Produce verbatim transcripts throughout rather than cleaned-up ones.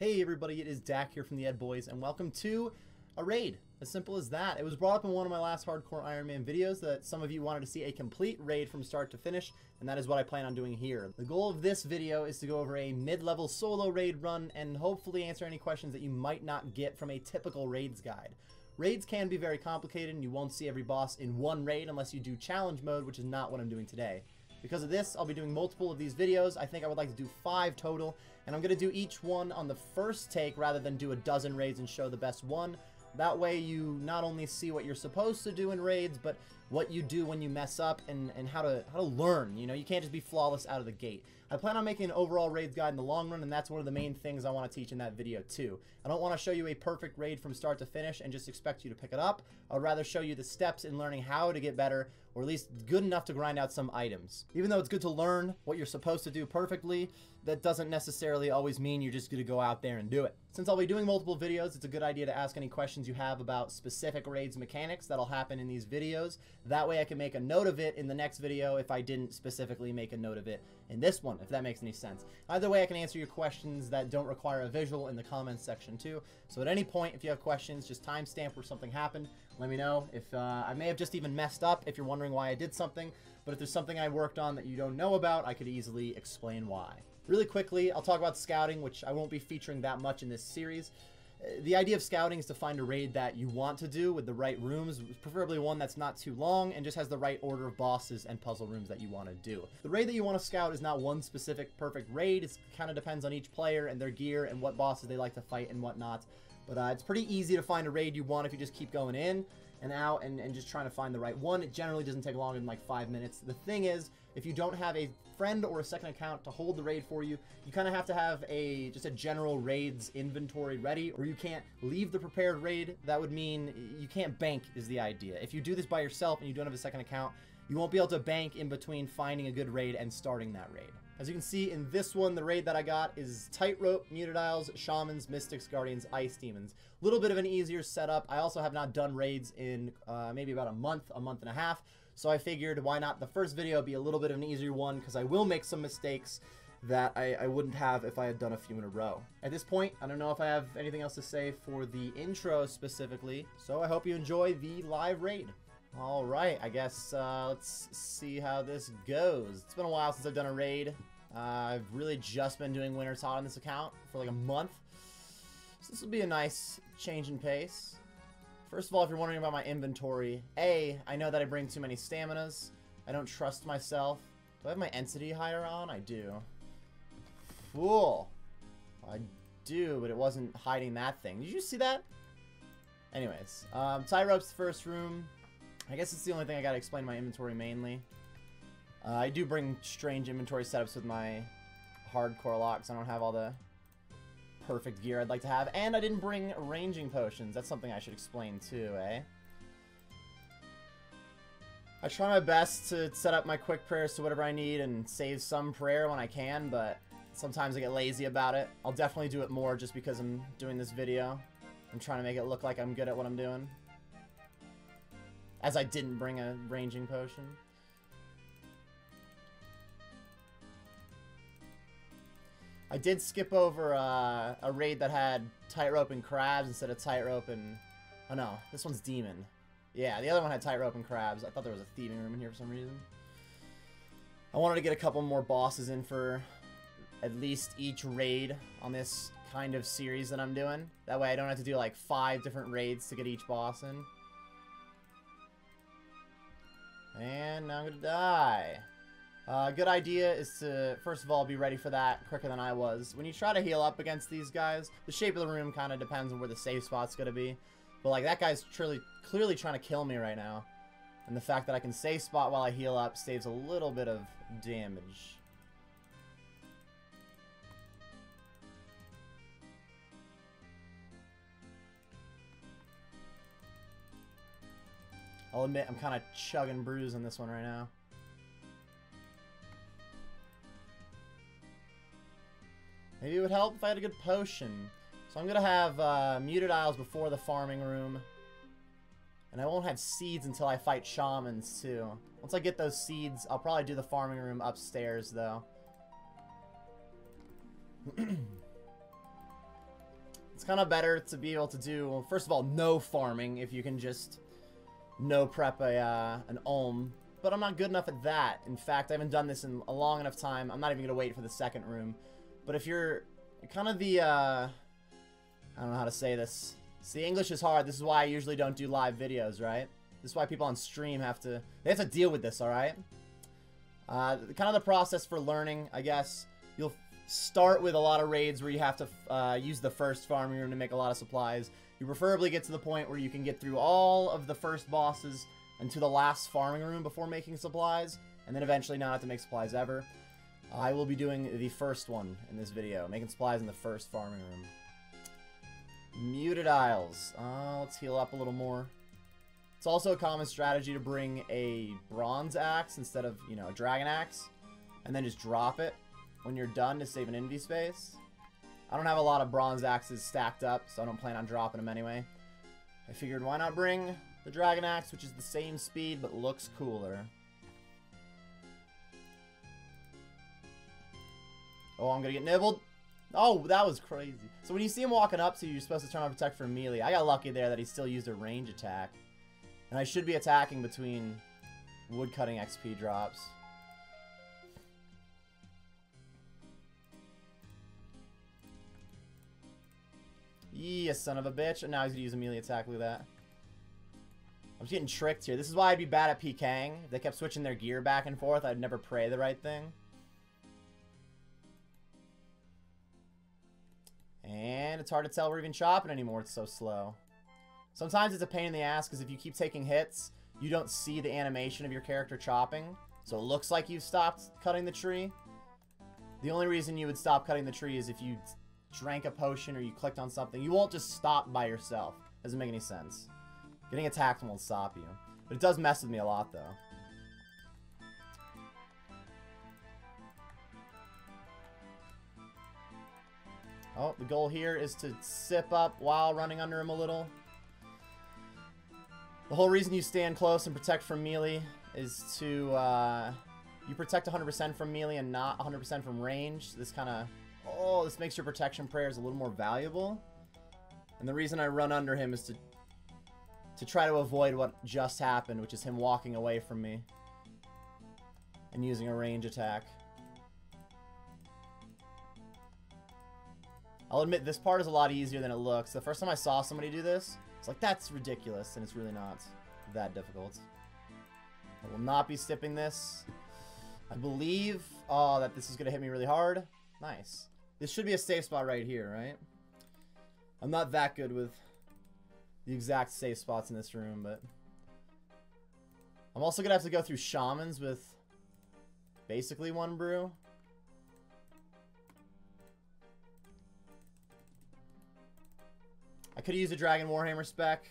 Hey everybody, it is Dak here from TheEdB0ys and welcome to a raid. As simple as that. It was brought up in one of my last Hardcore Iron Man videos that some of you wanted to see a complete raid from start to finish, and that is what I plan on doing here. The goal of this video is to go over a mid-level solo raid run and hopefully answer any questions that you might not get from a typical raids guide. Raids can be very complicated and you won't see every boss in one raid unless you do challenge mode, which is not what I'm doing today. Because of this, I'll be doing multiple of these videos. I think I would like to do five total, and I'm going to do each one on the first take rather than do a dozen raids and show the best one. That way you not only see what you're supposed to do in raids, but what you do when you mess up and, and how to how to learn. You know, you can't just be flawless out of the gate. I plan on making an overall raids guide in the long run, and that's one of the main things I want to teach in that video too. I don't want to show you a perfect raid from start to finish and just expect you to pick it up. I'd rather show you the steps in learning how to get better, or at least good enough to grind out some items. Even though it's good to learn what you're supposed to do perfectly, that doesn't necessarily always mean you're just going to go out there and do it. Since I'll be doing multiple videos, it's a good idea to ask any questions you have about specific raids mechanics that'll happen in these videos. That way I can make a note of it in the next video if I didn't specifically make a note of it in this one, if that makes any sense. Either way, I can answer your questions that don't require a visual in the comments section too. So at any point, if you have questions, just timestamp where something happened. Let me know. If uh, I may have just even messed up, if you're wondering why I did something, but if there's something I worked on that you don't know about, I could easily explain why. Really quickly, I'll talk about scouting, which I won't be featuring that much in this series. The idea of scouting is to find a raid that you want to do with the right rooms, preferably one that's not too long and just has the right order of bosses and puzzle rooms that you want to do. The raid that you want to scout is not one specific perfect raid. It kind of depends on each player and their gear and what bosses they like to fight and whatnot. But uh, it's pretty easy to find a raid you want if you just keep going in and out and, and just trying to find the right one. It generally doesn't take longer than like five minutes. The thing is, if you don't have a friend or a second account to hold the raid for you, you kind of have to have a just a general raids inventory ready, or you can't leave the prepared raid. That would mean you can't bank, is the idea. If you do this by yourself and you don't have a second account, you won't be able to bank in between finding a good raid and starting that raid. As you can see in this one, the raid that I got is Tightrope, Muted Isles, Shamans, Mystics, Guardians, Ice Demons. A little bit of an easier setup. I also have not done raids in uh, maybe about a month, a month and a half. So I figured why not the first video be a little bit of an easier one, because I will make some mistakes that I, I wouldn't have if I had done a few in a row. At this point, I don't know if I have anything else to say for the intro specifically. So I hope you enjoy the live raid. All right, I guess uh, let's see how this goes. It's been a while since I've done a raid. Uh, I've really just been doing Wintertodt on this account for like a month. So this will be a nice change in pace. First of all, if you're wondering about my inventory, A, I know that I bring too many staminas. I don't trust myself. Do I have my entity higher on? I do. Fool. I do, but it wasn't hiding that thing. Did you see that? Anyways, um, Tightrope's the first room. I guess it's the only thing I gotta explain my inventory mainly. Uh, I do bring strange inventory setups with my hardcore locks. I don't have all the perfect gear I'd like to have. And I didn't bring ranging potions. That's something I should explain too, eh? I try my best to set up my quick prayers to whatever I need and save some prayer when I can, but sometimes I get lazy about it. I'll definitely do it more just because I'm doing this video. I'm trying to make it look like I'm good at what I'm doing. As I didn't bring a ranging potion. I did skip over uh, a raid that had Tightrope and Crabs instead of Tightrope and... Oh no, this one's Demon. Yeah, the other one had Tightrope and Crabs. I thought there was a thieving room in here for some reason. I wanted to get a couple more bosses in for at least each raid on this kind of series that I'm doing. That way I don't have to do like five different raids to get each boss in. And now I'm gonna die. A uh, good idea is to, first of all, be ready for that quicker than I was. When you try to heal up against these guys, the shape of the room kind of depends on where the safe spot's gonna be. But like, that guy's truly, clearly trying to kill me right now. And the fact that I can safe spot while I heal up saves a little bit of damage. I'll admit, I'm kind of chugging brews on this one right now. Maybe it would help if I had a good potion. So I'm going to have uh, Muted Isles before the farming room. And I won't have seeds until I fight Shamans, too. Once I get those seeds, I'll probably do the farming room upstairs, though. It's kind of better to be able to do, well, first of all, no farming if you can just no prep a, uh, an Olm. But I'm not good enough at that. In fact, I haven't done this in a long enough time. I'm not even going to wait for the second room. But if you're kind of the, uh, I don't know how to say this. See, English is hard. This is why I usually don't do live videos, right? This is why people on stream have to, they have to deal with this, all right? Uh, kind of the process for learning, I guess. You'll start with a lot of raids where you have to uh, use the first farming room to make a lot of supplies. You preferably get to the point where you can get through all of the first bosses and to the last farming room before making supplies, and then eventually not have to make supplies ever. I will be doing the first one in this video, making supplies in the first farming room. Muted Isles. Uh, let's heal up a little more. It's also a common strategy to bring a bronze axe instead of, you know, a dragon axe, and then just drop it when you're done to save an envy space. I don't have a lot of bronze axes stacked up, so I don't plan on dropping them anyway. I figured why not bring the dragon axe, which is the same speed but looks cooler. Oh, I'm gonna get nibbled. Oh, that was crazy. So when you see him walking up to you, you're supposed to turn on protect for melee. I got lucky there that he still used a range attack. And I should be attacking between woodcutting X P drops. Yeah, son of a bitch. And now he's gonna use a melee attack. Look at that. I'm just getting tricked here. This is why I'd be bad at PKing. If they kept switching their gear back and forth, I'd never pray the right thing. And it's hard to tell we're even chopping anymore. It's so slow. Sometimes it's a pain in the ass because if you keep taking hits, you don't see the animation of your character chopping. So it looks like you've stopped cutting the tree. The only reason you would stop cutting the tree is if you drank a potion or you clicked on something. You won't just stop by yourself. Doesn't make any sense. Getting attacked won't stop you. But it does mess with me a lot, though. Oh, the goal here is to sip up while running under him a little. The whole reason you stand close and protect from melee is to, uh, you protect one hundred percent from melee and not one hundred percent from range. This kind of, oh, this makes your protection prayers a little more valuable. And the reason I run under him is to, to try to avoid what just happened, which is him walking away from me and using a range attack. I'll admit this part is a lot easier than it looks. The first time I saw somebody do this, it's like, that's ridiculous, and it's really not that difficult. I will not be sipping this. I believe, oh, that this is gonna hit me really hard. Nice. This should be a safe spot right here, right? I'm not that good with the exact safe spots in this room, but I'm also gonna have to go through Shamans with basically one brew. I could have used a Dragon Warhammer spec.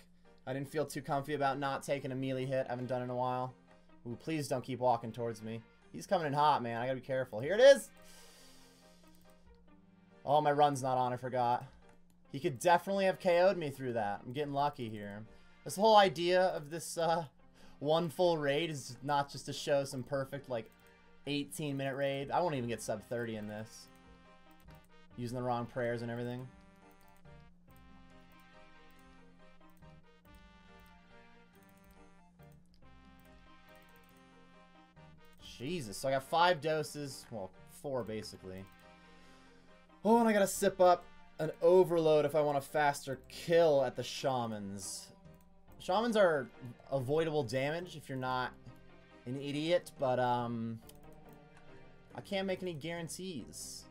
I didn't feel too comfy about not taking a melee hit. I haven't done it in a while. Ooh, please don't keep walking towards me. He's coming in hot, man. I gotta be careful. Here it is! Oh, my run's not on. I forgot. He could definitely have K O'd me through that. I'm getting lucky here. This whole idea of this uh, one full raid is not just to show some perfect, like, eighteen minute raid. I won't even get sub thirty in this. Using the wrong prayers and everything. Jesus, so I got five doses, well, four basically. Oh, and I gotta sip up an overload if I want a faster kill at the Shamans. Shamans are avoidable damage if you're not an idiot, but um, I can't make any guarantees.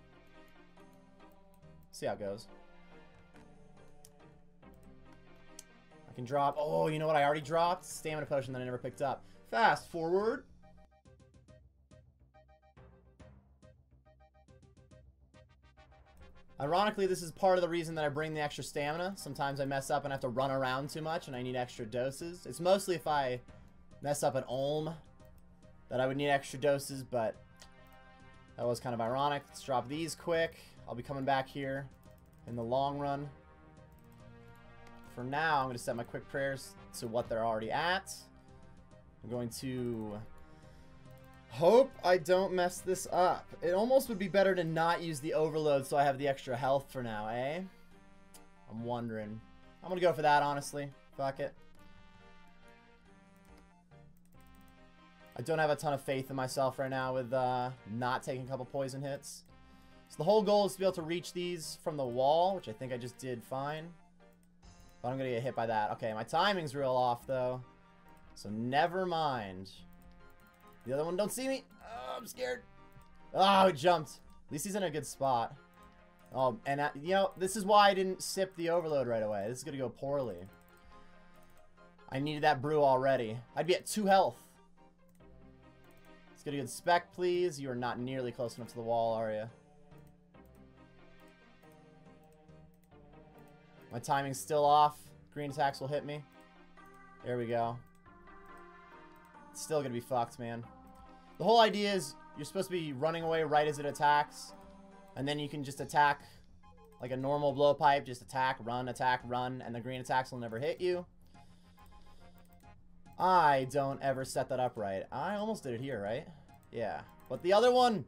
See how it goes. I can drop, oh, you know what I already dropped? Stamina potion that I never picked up. Fast forward. Ironically, this is part of the reason that I bring the extra stamina. Sometimes I mess up and I have to run around too much and I need extra doses. It's mostly if I mess up an Olm that I would need extra doses, but that was kind of ironic. Let's drop these quick. I'll be coming back here in the long run. For now, I'm going to set my quick prayers to what they're already at. I'm going to hope I don't mess this up. It almost would be better to not use the overload so I have the extra health for now, eh? I'm I'm wondering. I'm gonna go for that, honestly. Fuck it. I don't have a ton of faith in myself right now with uh, not taking a couple poison hits. So the whole goal is to be able to reach these from the wall, which I think I just did fine. But I'm gonna get hit by that. Okay, my timing's real off, though. So never mind. The other one don't see me. Oh, I'm scared. Oh, he jumped. At least he's in a good spot. Oh, and I, you know, this is why I didn't sip the overload right away. This is gonna go poorly. I needed that brew already. I'd be at two health. Let's get a good spec, please. You are not nearly close enough to the wall, are you? My timing's still off. Green attacks will hit me. There we go. It's still gonna be fucked, man. The whole idea is you're supposed to be running away right as it attacks. And then you can just attack like a normal blowpipe. Just attack, run, attack, run. And the green attacks will never hit you. I don't ever set that up right. I almost did it here, right? Yeah. But the other one...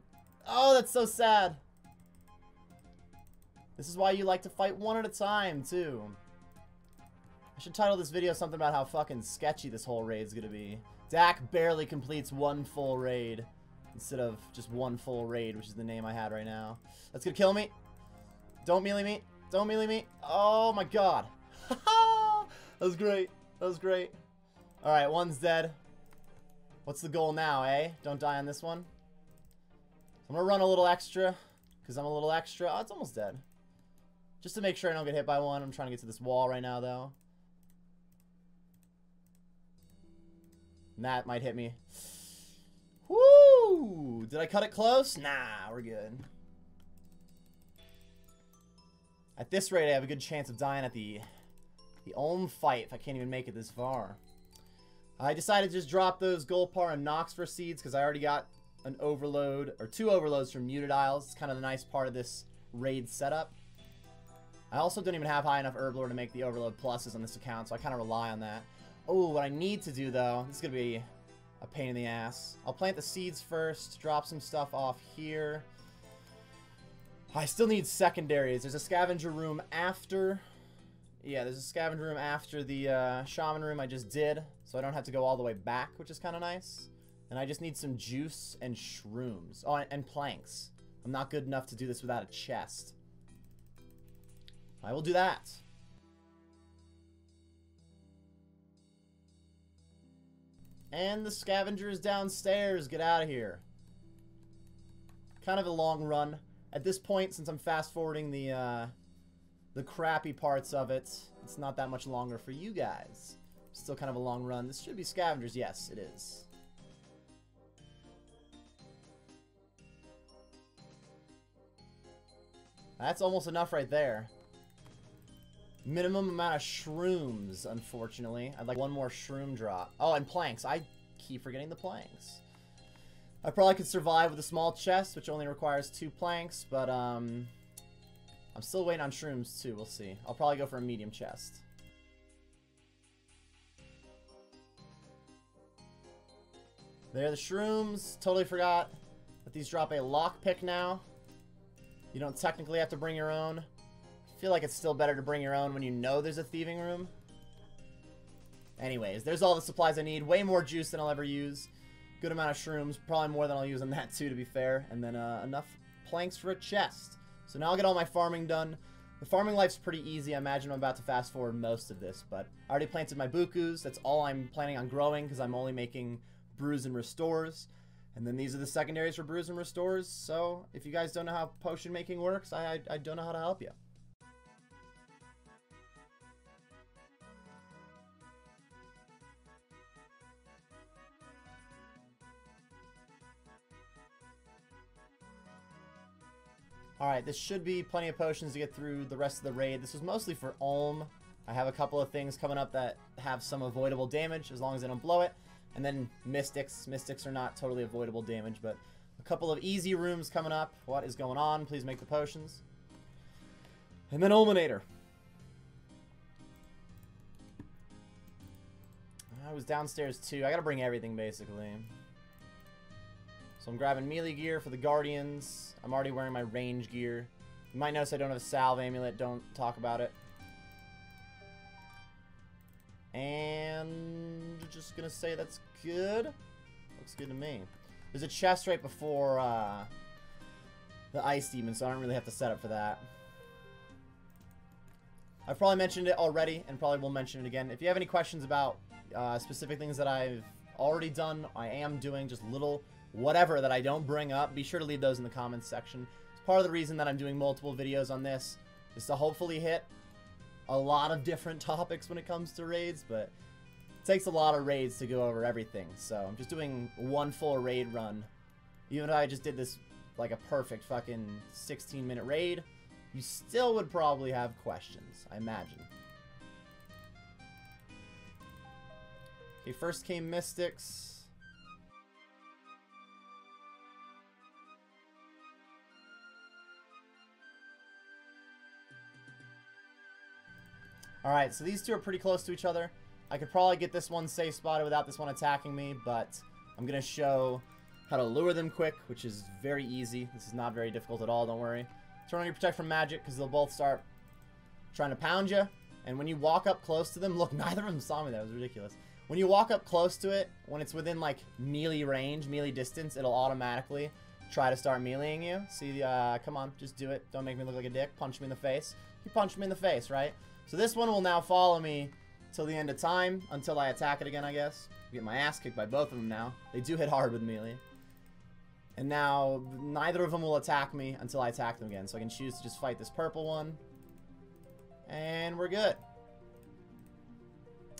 Oh, that's so sad. This is why you like to fight one at a time, too. I should title this video something about how fucking sketchy this whole raid's gonna be. Dak barely completes one full raid. Instead of just one full raid, which is the name I had right now. That's gonna kill me. Don't melee me. Don't melee me. Oh my god. That was great. That was great. Alright, one's dead. What's the goal now, eh? Don't die on this one. I'm gonna run a little extra. Because I'm a little extra. Oh, it's almost dead. Just to make sure I don't get hit by one. I'm trying to get to this wall right now, though. And that might hit me. Woo! Did I cut it close? Nah, we're good. At this rate, I have a good chance of dying at the the Olm fight if I can't even make it this far. I decided to just drop those Golpar and Noxfra seeds because I already got an overload, or two overloads from Muted Isles. It's kind of the nice part of this raid setup. I also don't even have high enough Herblore to make the overload pluses on this account, so I kind of rely on that. Oh, what I need to do, though, this is going to be... a pain in the ass. I'll plant the seeds first, drop some stuff off here. I still need secondaries. There's a scavenger room after. Yeah, there's a scavenger room after the uh, shaman room I just did, so I don't have to go all the way back, which is kind of nice. And I just need some juice and shrooms. Oh, and planks. I'm not good enough to do this without a chest. I will do that. And the scavenger is downstairs. Get out of here. Kind of a long run. At this point, since I'm fast-forwarding the, uh, the crappy parts of it, it's not that much longer for you guys. Still kind of a long run. This should be scavengers. Yes, it is. That's almost enough right there. Minimum amount of shrooms, unfortunately. I'd like one more shroom drop. Oh, and planks. I keep forgetting the planks. I probably could survive with a small chest, which only requires two planks, but um, I'm still waiting on shrooms, too. We'll see. I'll probably go for a medium chest. There are the shrooms. Totally forgot that these drop a lockpick now. You don't technically have to bring your own. I feel like it's still better to bring your own when you know there's a thieving room. Anyways, there's all the supplies I need. Way more juice than I'll ever use. Good amount of shrooms. Probably more than I'll use on that too, to be fair. And then uh, enough planks for a chest. So now I'll get all my farming done. The farming life's pretty easy. I imagine I'm about to fast forward most of this. But I already planted my bukus. That's all I'm planning on growing because I'm only making brews and restores. And then these are the secondaries for brews and restores. So if you guys don't know how potion making works, I, I, I don't know how to help you. Alright, this should be plenty of potions to get through the rest of the raid. This was mostly for Olm. I have a couple of things coming up that have some avoidable damage, as long as they don't blow it. And then Mystics. Mystics are not totally avoidable damage, but a couple of easy rooms coming up. What is going on? Please make the potions. And then Olminator. I was downstairs too. I gotta bring everything, basically. So I'm grabbing melee gear for the Guardians. I'm already wearing my range gear. You might notice I don't have a salve amulet. Don't talk about it. And just gonna say that's good. Looks good to me. There's a chest right before uh, the Ice Demon, so I don't really have to set up for that. I've probably mentioned it already, and probably will mention it again. If you have any questions about uh, specific things that I've already done, I am doing, just little whatever that I don't bring up, be sure to leave those in the comments section. It's part of the reason that I'm doing multiple videos on this, is to hopefully hit a lot of different topics when it comes to raids, but it takes a lot of raids to go over everything, so I'm just doing one full raid run. Even if I just did this like a perfect fucking sixteen minute raid, you still would probably have questions, I imagine. Okay, first came Mystics. Alright, so these two are pretty close to each other. I could probably get this one safe spotted without this one attacking me, but I'm going to show how to lure them quick, which is very easy. This is not very difficult at all, don't worry. Turn on your Protect from Magic, because they'll both start trying to pound you. And when you walk up close to them, look, neither of them saw me, that was ridiculous. When you walk up close to it, when it's within, like, melee range, melee distance, it'll automatically try to start meleeing you. See, uh, come on, just do it. Don't make me look like a dick. Punch me in the face. You punch me in the face, right? So this one will now follow me till the end of time, until I attack it again, I guess. Get my ass kicked by both of them now. They do hit hard with melee. And now, neither of them will attack me until I attack them again. So I can choose to just fight this purple one. And we're good.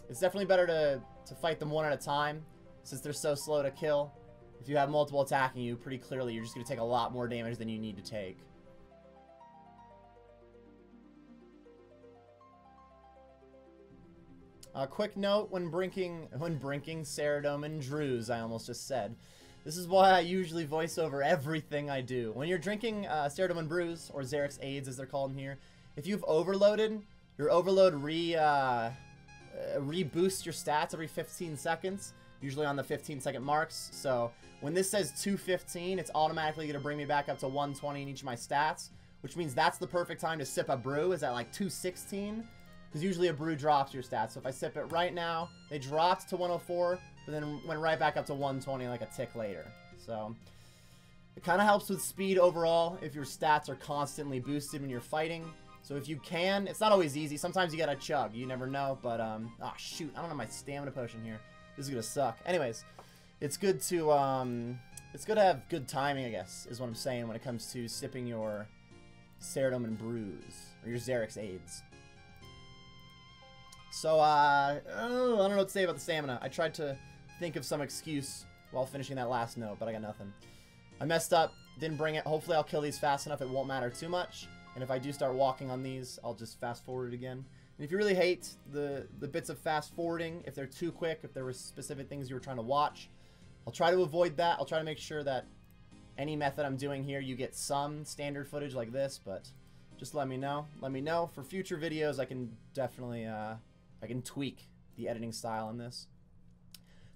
It's definitely better to, to fight them one at a time, since they're so slow to kill. If you have multiple attacking you, pretty clearly you're just going to take a lot more damage than you need to take. A uh, quick note when brinking, when brinking Saradomin Brews, I almost just said. This is why I usually voice over everything I do. When you're drinking uh, Saradomin Brews, or Xeric's Aids as they're called in here, if you've overloaded, your overload re, uh, uh, reboosts your stats every fifteen seconds, usually on the fifteen second marks. So when this says two fifteen, it's automatically going to bring me back up to one twenty in each of my stats, which means that's the perfect time to sip a brew, is at like two sixteen. Because usually a brew drops your stats. So if I sip it right now, they dropped to one oh four, but then went right back up to one twenty like a tick later. So it kind of helps with speed overall if your stats are constantly boosted when you're fighting. So if you can, it's not always easy. Sometimes you gotta chug. You never know. But um, oh shoot, I don't have my stamina potion here. This is gonna suck. Anyways, it's good to um, it's good to have good timing, I guess, is what I'm saying when it comes to sipping your Saradomin Brews or your Xeric's Aids. So, uh, oh, I don't know what to say about the stamina. I tried to think of some excuse while finishing that last note, but I got nothing. I messed up, didn't bring it. Hopefully I'll kill these fast enough it won't matter too much. And if I do start walking on these, I'll just fast forward again. And if you really hate the, the bits of fast forwarding, if they're too quick, if there were specific things you were trying to watch, I'll try to avoid that. I'll try to make sure that any method I'm doing here, you get some standard footage like this, but just let me know. Let me know. For future videos, I can definitely... Uh, I can tweak the editing style on this.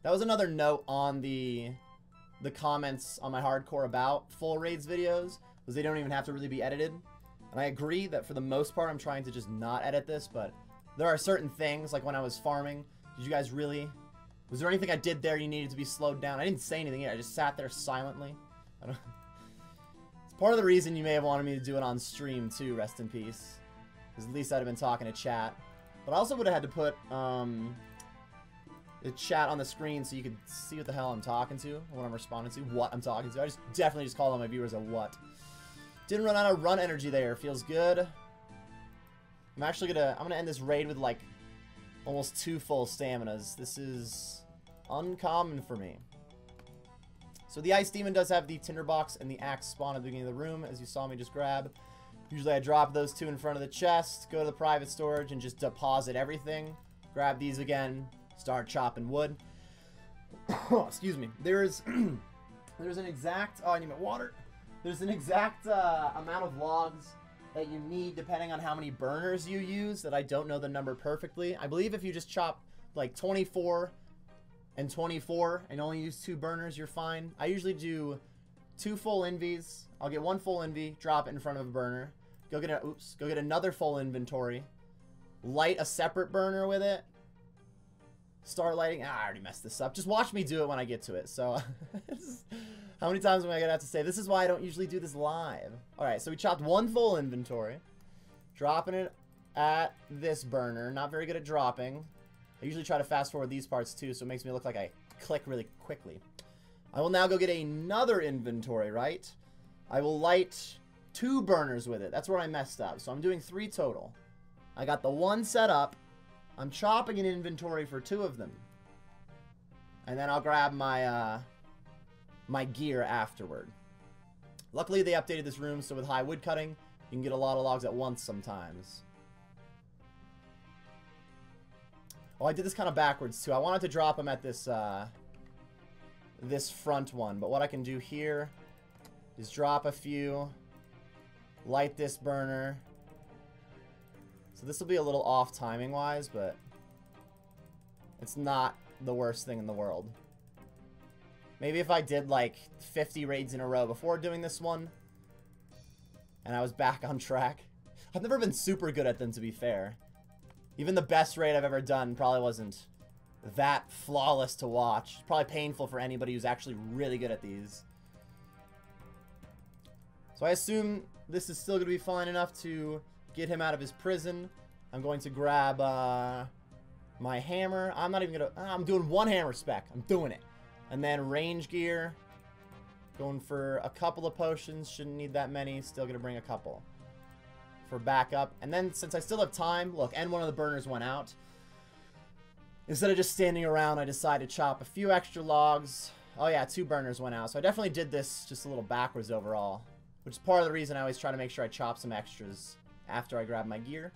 That was another note on the the comments on my hardcore about full raids videos, was they don't even have to really be edited. And I agree that for the most part I'm trying to just not edit this, but there are certain things, like when I was farming, did you guys really, was there anything I did there you needed to be slowed down? I didn't say anything yet, I just sat there silently. I don't, it's part of the reason you may have wanted me to do it on stream too, rest in peace. Because at least I'd have been talking to chat. But I also would have had to put um, the chat on the screen so you could see what the hell I'm talking to, what I'm responding to, what I'm talking to. I just definitely just call on my viewers a what. Didn't run out of run energy there. Feels good. I'm actually gonna I'm gonna end this raid with like almost two full staminas. This is uncommon for me. So the Ice Demon does have the Tinderbox and the Axe spawn at the beginning of the room, as you saw me just grab. Usually I drop those two in front of the chest, go to the private storage, and just deposit everything. Grab these again, start chopping wood. Oh, excuse me. There's there's an exact... Oh, I need my water. There's an exact uh, amount of logs that you need depending on how many burners you use that I don't know the number perfectly. I believe if you just chop like twenty-four and twenty-four and only use two burners, you're fine. I usually do two full envies. I'll get one full envy, drop it in front of a burner. Go get a, oops, go get another full inventory, light a separate burner with it, Starlighting. Ah, I already messed this up. Just watch me do it when I get to it. So, how many times am I going to have to say, this is why I don't usually do this live. Alright, so we chopped one full inventory. Dropping it at this burner. Not very good at dropping. I usually try to fast forward these parts too, so it makes me look like I click really quickly. I will now go get another inventory, right? I will light two burners with it. That's where I messed up. So I'm doing three total. I got the one set up. I'm chopping an inventory for two of them. And then I'll grab my uh, my gear afterward. Luckily, they updated this room, so with high wood cutting, you can get a lot of logs at once sometimes. Oh, I did this kind of backwards, too. I wanted to drop them at this, uh, this front one. But what I can do here is drop a few, light this burner. So this will be a little off timing-wise, but it's not the worst thing in the world. Maybe if I did, like, fifty raids in a row before doing this one, and I was back on track. I've never been super good at them, to be fair. Even the best raid I've ever done probably wasn't that flawless to watch. It's probably painful for anybody who's actually really good at these. So I assume this is still going to be fine enough to get him out of his prison. I'm going to grab uh, my hammer. I'm not even going to... I'm doing one hammer spec. I'm doing it. And then range gear. Going for a couple of potions. Shouldn't need that many. Still going to bring a couple. For backup. And then since I still have time, look, and one of the burners went out. Instead of just standing around, I decided to chop a few extra logs. Oh yeah, two burners went out. So I definitely did this just a little backwards overall. Which is part of the reason I always try to make sure I chop some extras after I grab my gear.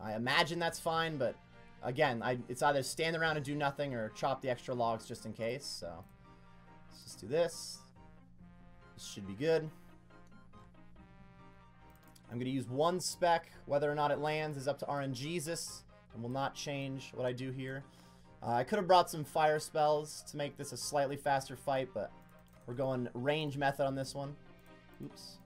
I imagine that's fine, but again, I, it's either stand around and do nothing or chop the extra logs just in case. So let's just do this. This should be good. I'm going to use one spec. Whether or not it lands is up to RNGesus and will not change what I do here. Uh, I could have brought some fire spells to make this a slightly faster fight, but we're going range method on this one. Oops.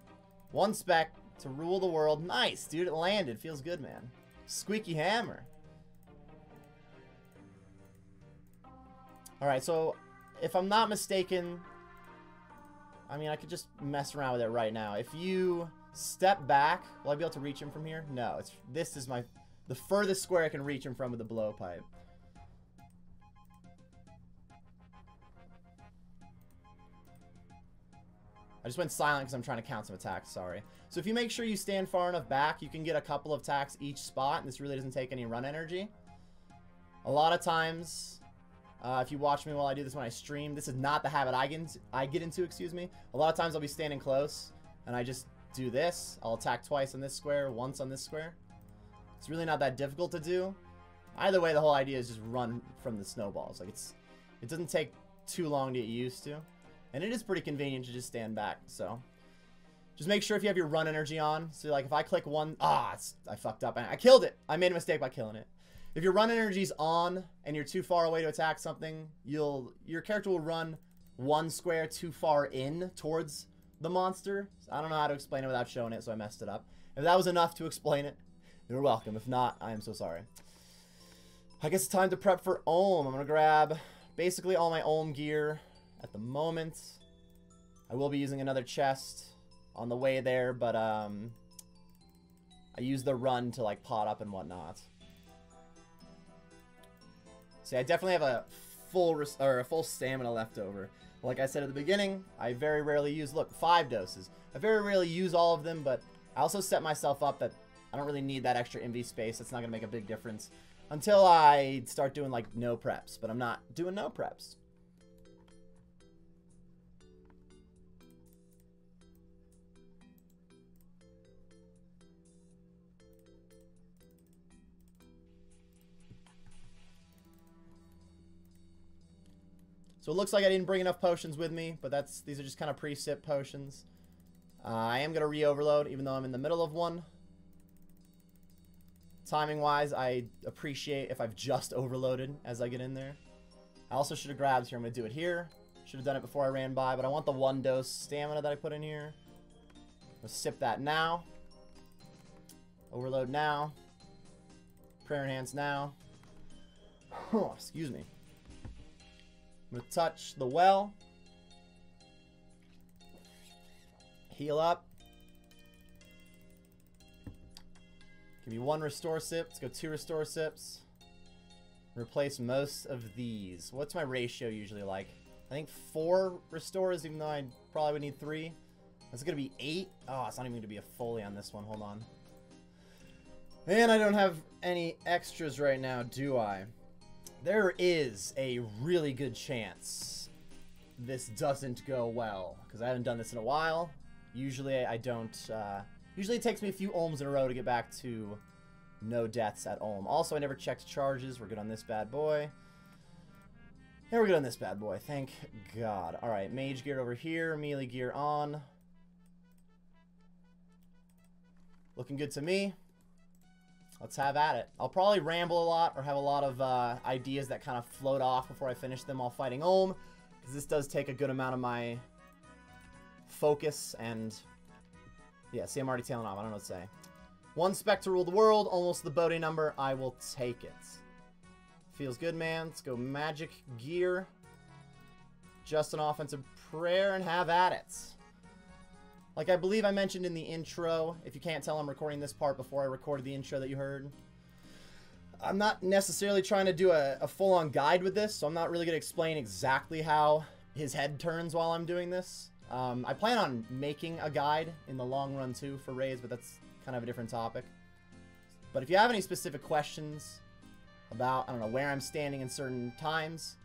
One spec to rule the world. Nice, dude. It landed. Feels good, man. Squeaky hammer. Alright, so if I'm not mistaken, I mean, I could just mess around with it right now. If you... step back. Will I be able to reach him from here? No. It's this is my the furthest square I can reach him from with the blowpipe. I just went silent because I'm trying to count some attacks. Sorry. So if you make sure you stand far enough back, you can get a couple of attacks each spot, and this really doesn't take any run energy. A lot of times, uh, if you watch me while I do this when I stream, this is not the habit I get into, I get into. Excuse me. A lot of times I'll be standing close, and I just do this. I'll attack twice on this square, once on this square. It's really not that difficult to do. Either way, the whole idea is just run from the snowballs. Like it's, it doesn't take too long to get used to. And it is pretty convenient to just stand back, so. Just make sure if you have your run energy on. So like if I click one, ah, it's, I fucked up. I killed it. I made a mistake by killing it. If your run energy's on and you're too far away to attack something, you'll your character will run one square too far in towards the monster. I don't know how to explain it without showing it, so I messed it up. If that was enough to explain it, you're welcome. If not, I am so sorry. I guess it's time to prep for Olm. I'm gonna grab basically all my Olm gear at the moment. I will be using another chest on the way there, but um, I use the run to like pot up and whatnot. See, I definitely have a full res or a full stamina left over. Like I said at the beginning, I very rarely use, look, five doses. I very rarely use all of them, but I also set myself up that I don't really need that extra M V space. That's not going to make a big difference until I start doing, like, no preps. But I'm not doing no preps. So it looks like I didn't bring enough potions with me, but that's these are just kind of pre-sip potions. Uh, I am going to re-overload, even though I'm in the middle of one. Timing-wise, I appreciate if I've just overloaded as I get in there. I also should have grabbed here. I'm going to do it here. Should have done it before I ran by, but I want the one-dose stamina that I put in here. Let's sip that now. Overload now. Prayer hands now. Oh, excuse me. I'm gonna touch the well. Heal up. Give me one restore sip. Let's go two restore sips. Replace most of these. What's my ratio usually like? I think four restores, even though I probably would need three. That's gonna be eight. Oh, it's not even gonna be a Foley on this one. Hold on. And I don't have any extras right now, do I? There is a really good chance this doesn't go well, because I haven't done this in a while. Usually I don't... Uh, usually it takes me a few Olms in a row to get back to no deaths at Olm. Also, I never checked charges. We're good on this bad boy. And we're good on this bad boy. Thank God. Alright, mage gear over here. Melee gear on. Looking good to me. Let's have at it. I'll probably ramble a lot or have a lot of uh, ideas that kind of float off before I finish them all fighting Olm, because this does take a good amount of my focus and... Yeah, see, I'm already tailing off. I don't know what to say. One spec to rule the world, almost the Bode number. I will take it. Feels good, man. Let's go magic gear. Just an offensive prayer and have at it. Like I believe I mentioned in the intro, if you can't tell I'm recording this part before I recorded the intro that you heard. I'm not necessarily trying to do a, a full-on guide with this, so I'm not really going to explain exactly how his head turns while I'm doing this. Um, I plan on making a guide in the long run too for raids, but that's kind of a different topic. But if you have any specific questions about, I don't know, where I'm standing in certain times,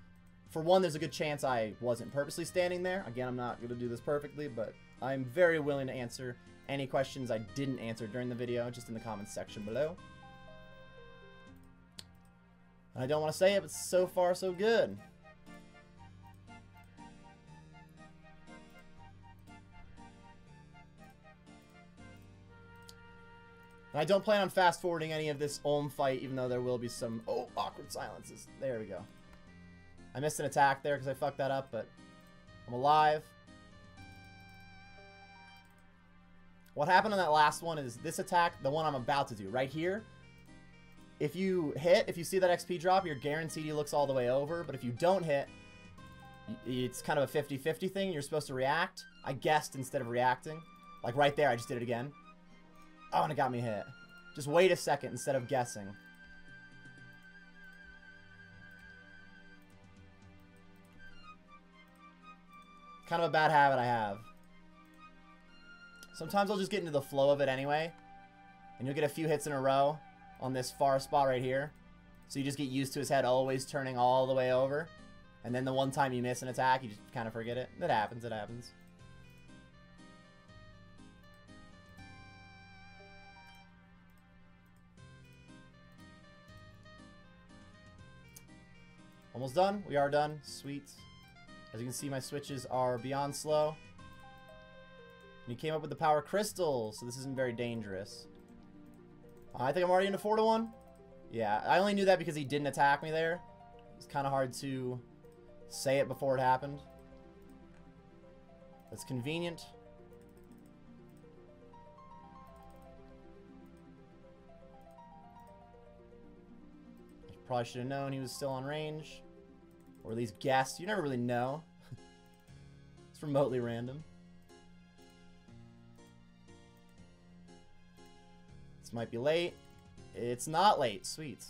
for one, there's a good chance I wasn't purposely standing there. Again, I'm not going to do this perfectly, but I'm very willing to answer any questions I didn't answer during the video, just in the comments section below. I don't want to say it, but so far so good. I don't plan on fast-forwarding any of this Olm fight, even though there will be some, oh, awkward silences. There we go. I missed an attack there because I fucked that up, but I'm alive. What happened on that last one is this attack, the one I'm about to do, right here. If you hit, if you see that X P drop, you're guaranteed he looks all the way over, but if you don't hit, it's kind of a fifty fifty thing. You're supposed to react. I guessed instead of reacting. Like right there, I just did it again. Oh, and it got me hit. Just wait a second instead of guessing. Kind of a bad habit I have. Sometimes I'll just get into the flow of it anyway. And you'll get a few hits in a row on this far spot right here. So you just get used to his head always turning all the way over. And then the one time you miss an attack, you just kind of forget it. It happens, it happens. Almost done. We are done. Sweet. As you can see, my switches are beyond slow. And he came up with the power crystal, so this isn't very dangerous. Uh, I think I'm already into four to one. Yeah, I only knew that because he didn't attack me there. It's kind of hard to say it before it happened. That's convenient. I probably should have known he was still on range. Or at least guess. You never really know. It's remotely random. This might be late. It's not late. Sweet.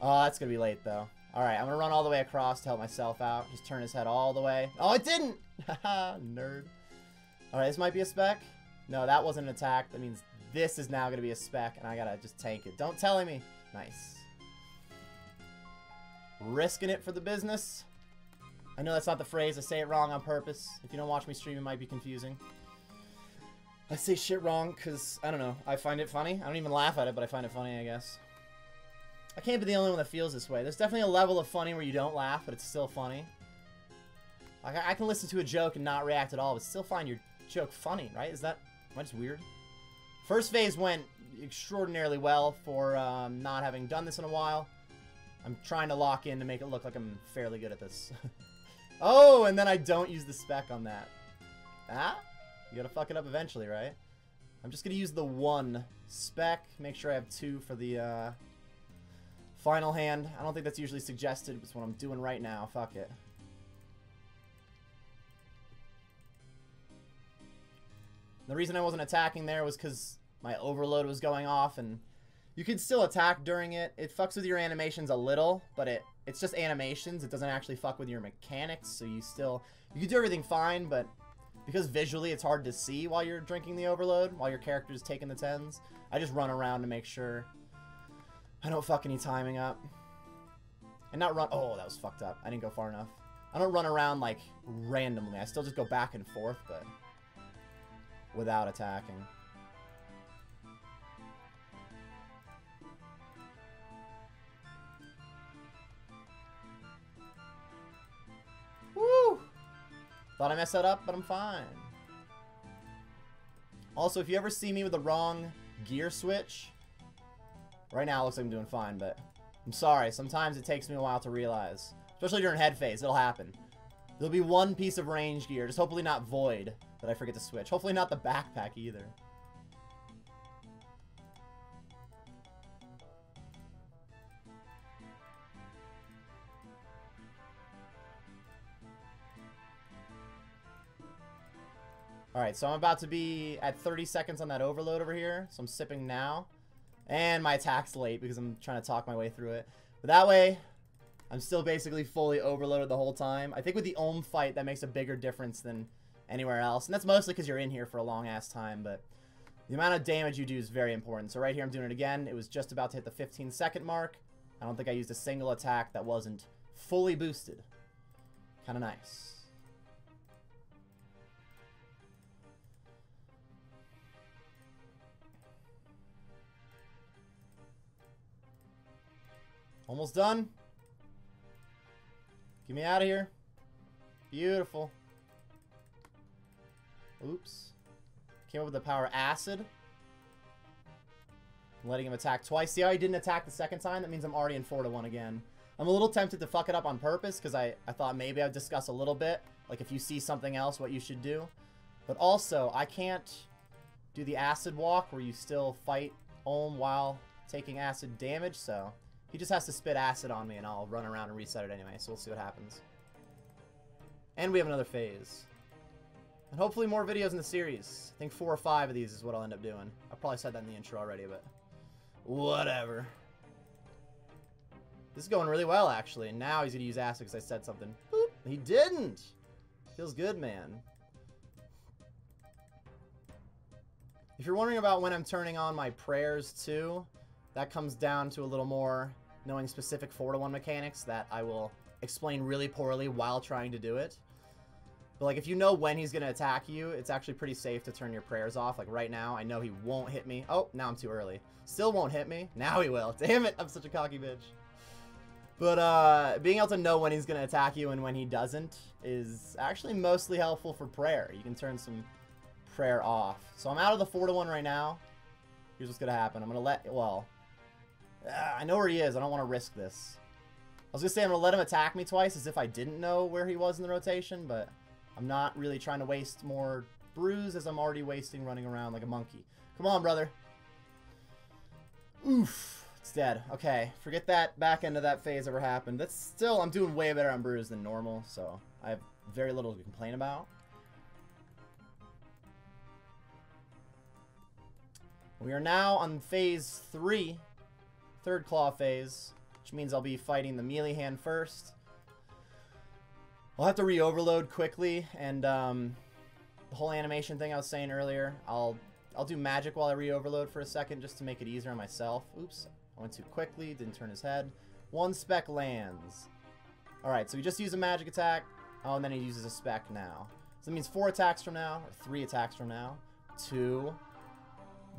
Oh, that's gonna be late though. Alright, I'm gonna run all the way across to help myself out. Just turn his head all the way. Oh, it didn't! Haha, nerd. Alright, this might be a spec. No, that wasn't an attack. That means... this is now going to be a spec, and I got to just tank it. Don't tell me. Nice. Risking it for the business. I know that's not the phrase. I say it wrong on purpose. If you don't watch me stream, it might be confusing. I say shit wrong because, I don't know, I find it funny. I don't even laugh at it, but I find it funny, I guess. I can't be the only one that feels this way. There's definitely a level of funny where you don't laugh, but it's still funny. Like, I can listen to a joke and not react at all, but still find your joke funny, right? Is that much weird? First phase went extraordinarily well for um, not having done this in a while. I'm trying to lock in to make it look like I'm fairly good at this. Oh, and then I don't use the spec on that. Ah, You gotta fuck it up eventually, right? I'm just gonna use the one spec, make sure I have two for the uh, final hand. I don't think that's usually suggested, but it's what I'm doing right now. Fuck it. The reason I wasn't attacking there was because my overload was going off, and you can still attack during it. It fucks with your animations a little, but it it's just animations. It doesn't actually fuck with your mechanics, so you still... You can do everything fine, but because visually it's hard to see while you're drinking the overload, while your character's taking the tens, I just run around to make sure I don't fuck any timing up. And not run... Oh, that was fucked up. I didn't go far enough. I don't run around, like, randomly. I still just go back and forth, but without attacking. Woo! Thought I messed that up, but I'm fine. Also, if you ever see me with the wrong gear switch, right now it looks like I'm doing fine, but I'm sorry. Sometimes it takes me a while to realize. Especially during head phase, it'll happen. There'll be one piece of range gear, just hopefully not void, that I forget to switch. Hopefully not the backpack either. Alright, so I'm about to be at thirty seconds on that overload over here, so I'm sipping now. And my attack's late because I'm trying to talk my way through it. But that way, I'm still basically fully overloaded the whole time. I think with the Olm fight, that makes a bigger difference than anywhere else. And that's mostly because you're in here for a long ass time, but the amount of damage you do is very important. So right here, I'm doing it again. It was just about to hit the fifteen second mark. I don't think I used a single attack that wasn't fully boosted. Kind of nice. Almost done. Get me out of here. Beautiful. Oops. Came up with the power acid. I'm letting him attack twice. See how he didn't attack the second time? That means I'm already in four to one again. I'm a little tempted to fuck it up on purpose because I, I thought maybe I'd discuss a little bit. Like if you see something else, what you should do. But also, I can't do the acid walk where you still fight Olm while taking acid damage. So he just has to spit acid on me and I'll run around and reset it anyway. So we'll see what happens. And we have another phase. And hopefully more videos in the series. I think four or five of these is what I'll end up doing. I probably said that in the intro already, but whatever. This is going really well, actually. And now he's going to use acid because I said something. Boop. He didn't. Feels good, man. If you're wondering about when I'm turning on my prayers, too, that comes down to a little more knowing specific four to one mechanics that I will explain really poorly while trying to do it. But, like, if you know when he's going to attack you, it's actually pretty safe to turn your prayers off. Like, right now, I know he won't hit me. Oh, now I'm too early. Still won't hit me. Now he will. Damn it, I'm such a cocky bitch. But, uh, being able to know when he's going to attack you and when he doesn't is actually mostly helpful for prayer. You can turn some prayer off. So I'm out of the four to one right now. Here's what's going to happen. I'm going to let... Well, uh, I know where he is. I don't want to risk this. I was going to say I'm going to let him attack me twice as if I didn't know where he was in the rotation, but I'm not really trying to waste more brews as I'm already wasting running around like a monkey. Come on, brother. Oof. It's dead. Okay. Forget that back end of that phase ever happened. That's still... I'm doing way better on brews than normal, so I have very little to complain about. We are now on phase three. Third claw phase, which means I'll be fighting the melee hand first. I'll have to re-overload quickly, and um, the whole animation thing I was saying earlier, I'll I'll do magic while I re-overload for a second just to make it easier on myself. Oops, I went too quickly, didn't turn his head. One spec lands. Alright, so he just used a magic attack, oh, and then he uses a spec now. So that means four attacks from now, or three attacks from now, two.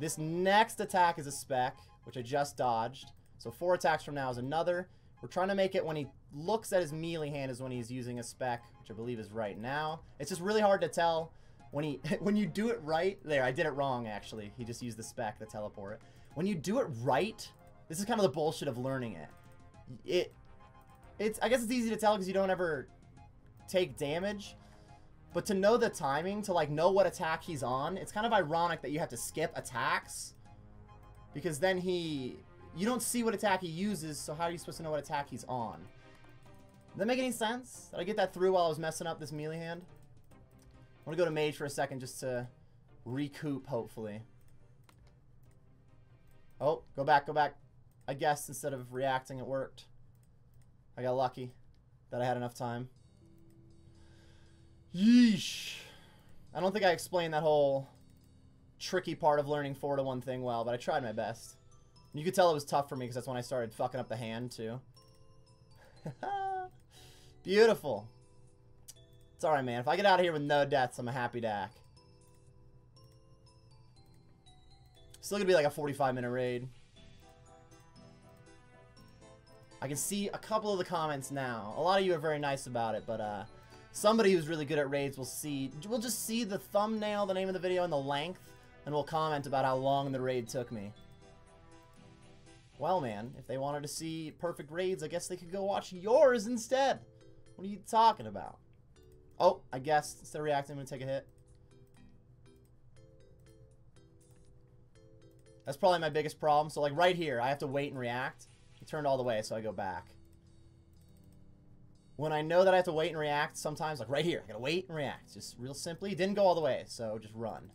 This next attack is a spec, which I just dodged. So four attacks from now is another. We're trying to make it when he looks at his melee hand is when he's using a spec, which I believe is right now. It's just really hard to tell when he when you do it right. There, I did it wrong, actually. He just used the spec to teleport. When you do it right, this is kind of the bullshit of learning it. It, it's I guess it's easy to tell because you don't ever take damage. But to know the timing, to like know what attack he's on, it's kind of ironic that you have to skip attacks, because then he, you don't see what attack he uses, so how are you supposed to know what attack he's on? Does that make any sense? Did I get that through while I was messing up this melee hand? I want to go to mage for a second just to recoup, hopefully. Oh, go back, go back. I guessed instead of reacting, it worked. I got lucky that I had enough time. Yeesh. I don't think I explained that whole tricky part of learning four to one thing well, but I tried my best. And you could tell it was tough for me because that's when I started fucking up the hand, too. Beautiful. It's alright, man. If I get out of here with no deaths, I'm a happy Dak. Still gonna be like a forty-five minute raid. I can see a couple of the comments now. A lot of you are very nice about it, but, uh... somebody who's really good at raids will see, we'll just see the thumbnail, the name of the video, and the length, and we'll comment about how long the raid took me. Well, man, if they wanted to see perfect raids, I guess they could go watch yours instead. What are you talking about? Oh, I guessed. Instead of reacting, I'm going to take a hit. That's probably my biggest problem. So, like, right here, I have to wait and react. He turned all the way, so I go back. When I know that I have to wait and react, sometimes, like right here, I gotta wait and react. Just real simply. Didn't go all the way, so just run.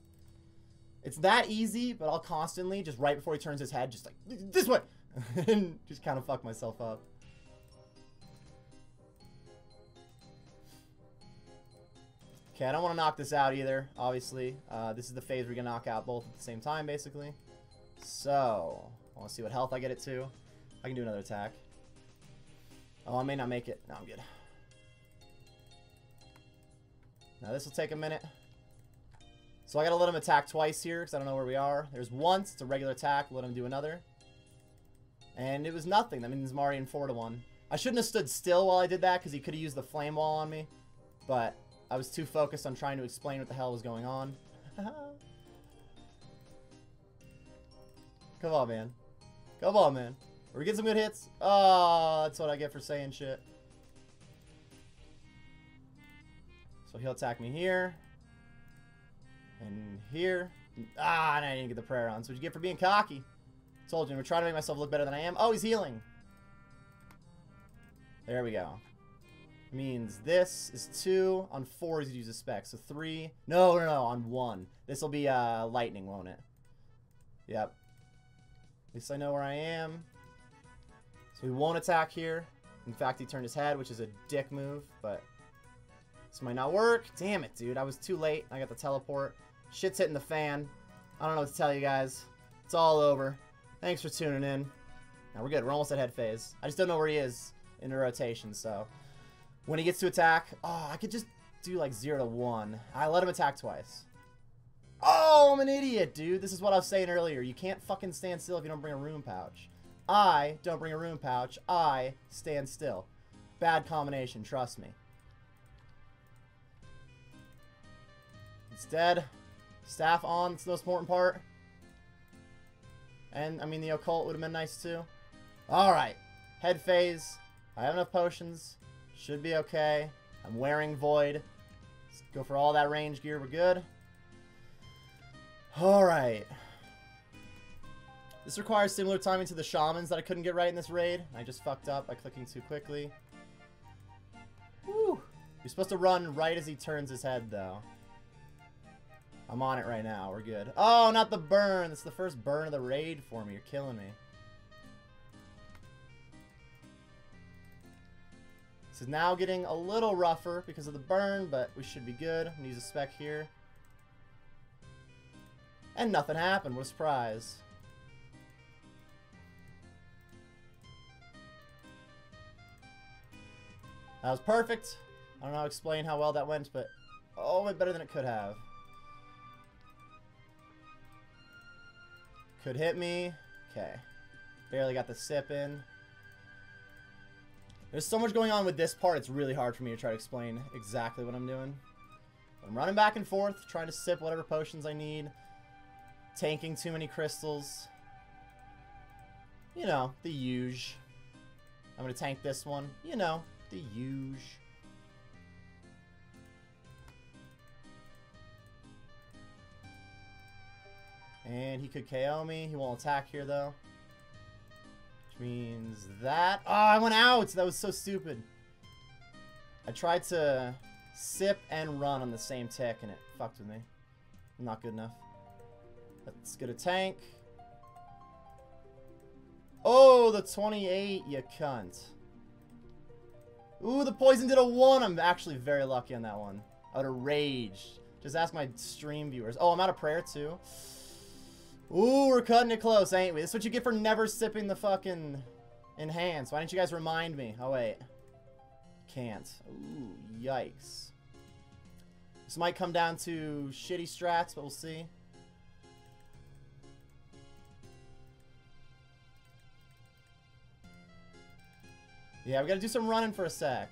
It's that easy, but I'll constantly, just right before he turns his head, just like, this way! And just kind of fuck myself up. Okay, I don't want to knock this out either, obviously. Uh, this is the phase where you can knock out both at the same time, basically. So, I want to see what health I get it to. I can do another attack. Oh, I may not make it. No, I'm good. Now, this will take a minute. So I gotta let him attack twice here, because I don't know where we are. There's once. It's a regular attack. Let him do another. And it was nothing. That means Marion four to one. I shouldn't have stood still while I did that, because he could have used the flame wall on me. But I was too focused on trying to explain what the hell was going on. Come on, man. Come on, man. We're getting some good hits. Oh, that's what I get for saying shit. So he'll attack me here. And here. Ah, and I didn't get the prayer on. So what'd you get for being cocky? Told you, we're trying to make myself look better than I am. Oh, he's healing. There we go. Means this is two. On four, he's using spec. So three. No, no, no. On one. This will be uh, lightning, won't it? Yep. At least I know where I am. So we won't attack here. In fact, he turned his head, which is a dick move, but this might not work. Damn it, dude. I was too late. I got the teleport. Shit's hitting the fan. I don't know what to tell you guys. It's all over. Thanks for tuning in. Now we're good. We're almost at head phase. I just don't know where he is in the rotation, so when he gets to attack, oh, I could just do like zero to one. I let him attack twice. Oh, I'm an idiot, dude. This is what I was saying earlier. You can't fucking stand still if you don't bring a rune pouch. I don't bring a room pouch. I stand still. Bad combination, trust me. It's dead. Staff on, it's the most important part. And, I mean, the occult would have been nice, too. Alright. Head phase. I have enough potions. Should be okay. I'm wearing void. Let's go for all that range gear. We're good. Alright. This requires similar timing to the Shamans that I couldn't get right in this raid. I just fucked up by clicking too quickly. Woo! You're supposed to run right as he turns his head, though. I'm on it right now. We're good. Oh, not the burn! That's the first burn of the raid for me. You're killing me. This is now getting a little rougher because of the burn, but we should be good. I'm gonna use a spec here. And nothing happened. What a surprise. That was perfect. I don't know how to explain how well that went, but oh, it went better than it could have. Could hit me. Okay. Barely got the sip in. There's so much going on with this part, it's really hard for me to try to explain exactly what I'm doing. But I'm running back and forth, trying to sip whatever potions I need. Tanking too many crystals. You know, the huge. I'm going to tank this one. You know. The huge. And he could K O me. He won't attack here, though. Which means that... Oh, I went out! That was so stupid. I tried to sip and run on the same tick, and it fucked with me. Not good enough. Let's get a tank. Oh, the twenty-eight, you cunt. Ooh, the poison did a one. I'm actually very lucky on that one. Out of rage. Just ask my stream viewers. Oh, I'm out of prayer, too. Ooh, we're cutting it close, ain't we? This is what you get for never sipping the fucking enhance. Why didn't you guys remind me? Oh, wait. Can't. Ooh, yikes. This might come down to shitty strats, but we'll see. Yeah, we gotta do some running for a sec.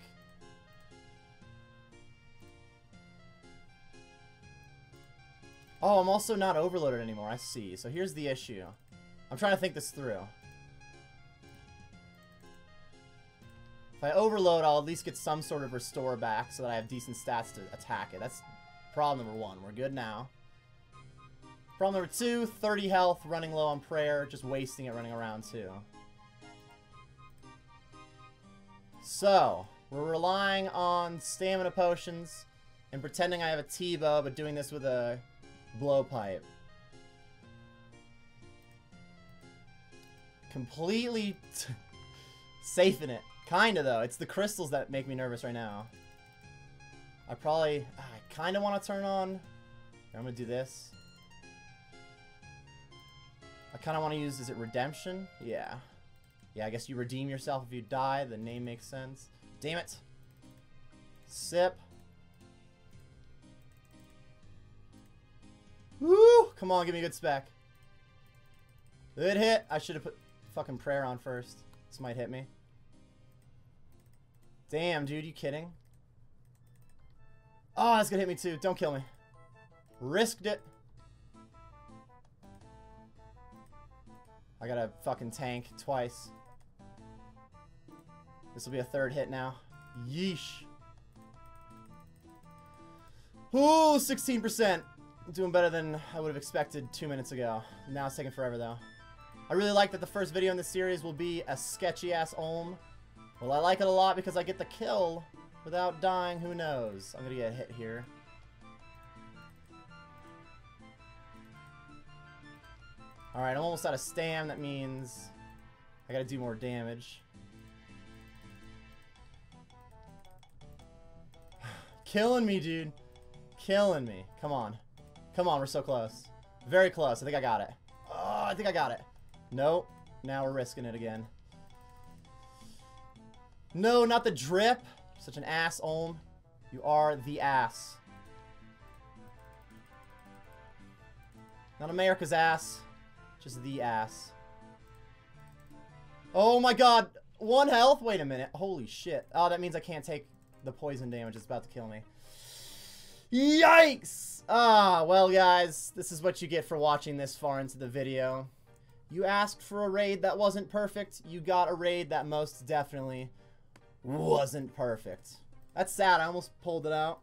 Oh, I'm also not overloaded anymore, I see. So here's the issue. I'm trying to think this through. If I overload, I'll at least get some sort of restore back so that I have decent stats to attack it. That's problem number one. We're good now. Problem number two, thirty health, running low on prayer, just wasting it running around too. So, we're relying on stamina potions and pretending I have a TBow, but doing this with a blowpipe. Completely safe in it. Kinda, though. It's the crystals that make me nervous right now. I probably... I kinda want to turn on... I'm gonna do this. I kinda want to use... Is it redemption? Yeah. Yeah, I guess you redeem yourself if you die. The name makes sense. Damn it. Sip. Woo! Come on, give me a good spec. Good hit. I should have put fucking prayer on first. This might hit me. Damn, dude. You kidding? Oh, that's gonna hit me too. Don't kill me. Risked it. I gotta fucking tank twice. This will be a third hit now. Yeesh. Ooh, sixteen percent. Doing better than I would have expected two minutes ago. Now it's taking forever, though. I really like that the first video in this series will be a sketchy-ass Olm. Well, I like it a lot because I get the kill without dying. Who knows? I'm gonna get hit here. Alright, I'm almost out of stam. That means I gotta do more damage. Killing me, dude. Killing me. Come on. Come on, we're so close. Very close. I think I got it. Oh, I think I got it. Nope. Now we're risking it again. No, not the drip. Such an ass, Olm. You are the ass. Not America's ass. Just the ass. Oh my god. One health? Wait a minute. Holy shit. Oh, that means I can't take the poison damage. It's about to kill me. Yikes! Ah, well guys, this is what you get for watching this far into the video. You asked for a raid that wasn't perfect. You got a raid that most definitely wasn't perfect. That's sad. I almost pulled it out.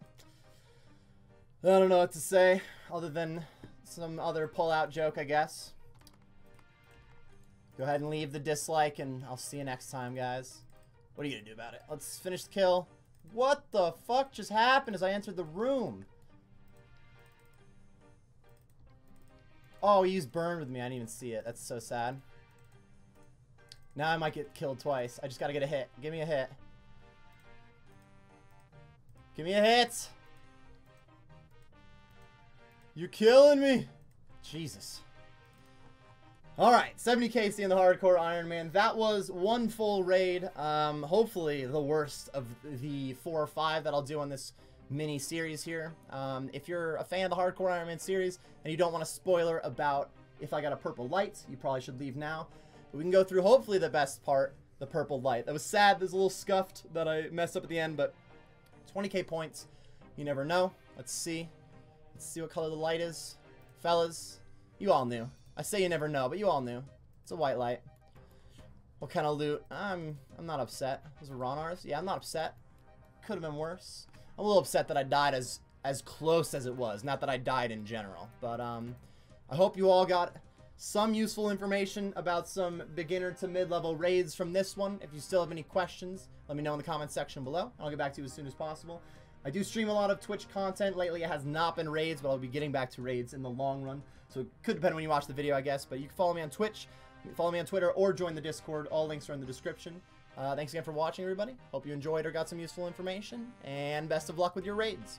I don't know what to say other than some other pull-out joke, I guess. Go ahead and leave the dislike, and I'll see you next time, guys. What are you gonna do about it? Let's finish the kill. What the fuck just happened as I entered the room? Oh, he used burn with me. I didn't even see it. That's so sad. Now I might get killed twice. I just gotta get a hit. Give me a hit. Give me a hit! You're killing me! Jesus. Alright, seventy K seeing the Hardcore Iron Man. That was one full raid. Um, hopefully the worst of the four or five that I'll do on this mini series here. Um, if you're a fan of the Hardcore Iron Man series and you don't want a spoiler about if I got a purple light, you probably should leave now. But we can go through hopefully the best part, the purple light. That was sad. There's a little scuffed that I messed up at the end, but twenty K points. You never know. Let's see. Let's see what color the light is. Fellas, you all knew. I say you never know, but you all knew. It's a white light. What kind of loot? I'm I'm not upset. Those are Ronars. Yeah, I'm not upset. Could have been worse. I'm a little upset that I died as as close as it was. Not that I died in general, but um, I hope you all got some useful information about some beginner to mid-level raids from this one. If you still have any questions, let me know in the comments section below. I'll get back to you as soon as possible. I do stream a lot of Twitch content. Lately it has not been raids, but I'll be getting back to raids in the long run. So it could depend when you watch the video, I guess. But you can follow me on Twitch, follow me on Twitter, or join the Discord. All links are in the description. Uh, thanks again for watching, everybody. Hope you enjoyed or got some useful information. And best of luck with your raids.